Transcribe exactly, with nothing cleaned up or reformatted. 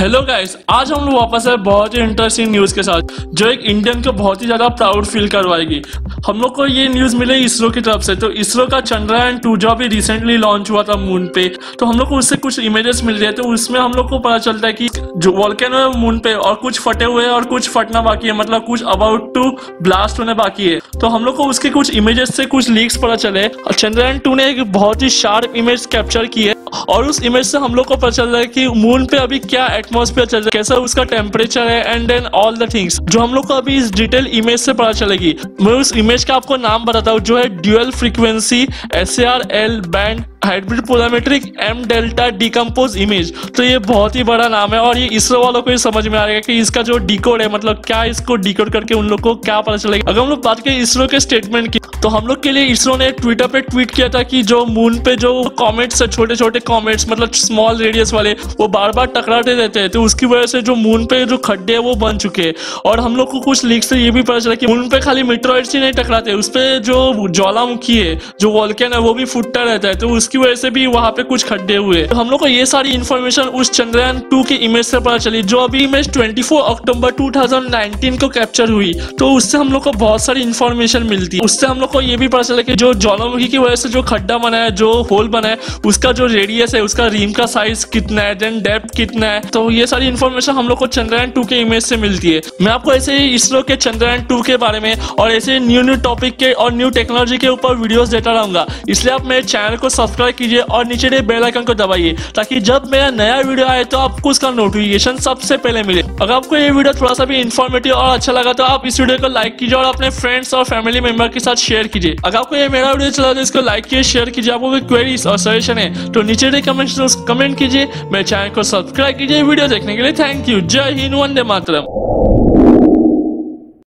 Hello guys, आज हम लोग वापस आए बहुत ही इंटरेस्टिंग न्यूज़ के साथ जो एक इंडियन को बहुत ही ज़्यादा प्राउड फील करवाएगी। हम लोग को ये न्यूज़ मिले इसरो की तरफ से। तो इसरो का चंद्रयान टू जो अभी रिसेंटली लॉन्च हुआ था मून पे, तो हम लोग को उससे कुछ इमेजेस मिल रही है। तो उसमें हम लोग को पता चलता है कि जो वॉल्केनो है मून पे और कुछ फटे हुए हैं और कुछ फटना बाकी है, मतलब कुछ अबाउट टू ब्लास्ट होने बाकी है। तो हम लोग को उसके कुछ इमेजेस से कुछ लीक्स पता चले और चंद्रयान टू ने एक बहुत ही शार्प इमेज कैप्चर की है और उस इमेज से हम लोग को पता चल रहा है कि मून पे अभी क्या एटमॉस्फेयर चल रहा है, कैसा उसका टेम्परेचर है and then all the things जो हम लोग को अभी इस डिटेल इमेज से पता चलेगी। मैं उस इमेज का आपको नाम बताता हूँ जो है dual frequency S A R L band hybrid polarimetric M delta decompose image. तो ये बहुत ही बड़ा नाम है और ये इसरो वालों को ये समझ में आएगा कि इसका जो डिकोड है, मतलब क्या इसको डिकोड करके उन लोग को क्या पता चलेगा। अगर हम लोग बात करें इसरो के स्टेटमेंट की, तो हम लोग के लिए इसरो ने ट्विटर पे ट्वीट किया था कि जो मून पे जो कॉमेट्स है, छोटे छोटे कॉमेट्स मतलब स्मॉल रेडियस वाले, वो बार बार टकराते रहते हैं, तो उसकी वजह से जो मून पे जो खड्डे हैं वो बन चुके हैं। और हम लोग को कुछ लीक से ये भी पता चला कि मून पे खाली मेट्रॉइड्स ही नहीं टकराते, उस पर जो ज्वालामुखी है, जो वॉल्केन है, वो भी फुटता रहता है, तो उसकी वजह से भी वहाँ पे कुछ खड्डे हुए। तो हम लोग को ये सारी इन्फॉर्मेशन उस चंद्रयान टू की इमेज से पता चली जो अभी image twenty four October two thousand nineteen को कैप्चर हुई। तो उससे हम लोग को बहुत सारी इन्फॉर्मेशन मिलती है। उससे हम लोग को ये भी पता चला कि जो ज्वालामुखी की वजह से जो खड्डा बना है, जो होल बना है, उसका जो रेडियस है, उसका रीम का साइज कितना है, देन डेप्थ कितना है। तो ये सारी इन्फॉर्मेशन हम लोग को चंद्रयान टू के इमेज से मिलती है। मैं आपको ऐसे ही इसरो के चंद्रयान टू के बारे में और ऐसे न्यू न्यू टॉपिक के और न्यू टेक्नोलॉजी के ऊपर वीडियोस देता रहूंगा, इसलिए आप मेरे चैनल को सब्सक्राइब कीजिए और नीचे दे बेल आइकन को दबाइए ताकि जब मेरा नया वीडियो आए तो आपको उसका नोटिफिकेशन सबसे पहले मिले। अगर आपको ये वीडियो थोड़ा सा भी इन्फॉर्मेटिव और अच्छा लगा तो आप इस वीडियो को लाइक कीजिए और अपने फ्रेंड्स और फैमिली मेंबर के साथ शेयर कीजिए। अगर आपको ये मेरा वीडियो चला तो इसको लाइक कीजिए, शेयर कीजिए। आपको कोई क्वेरीज और सजेशन है तो नीचे दे कमेंट कमेंट कीजिए। मेरे चैनल को सब्सक्राइब कीजिए। वीडियो देखने के लिए थैंक यू। जय हिंद, वंदे मातरम।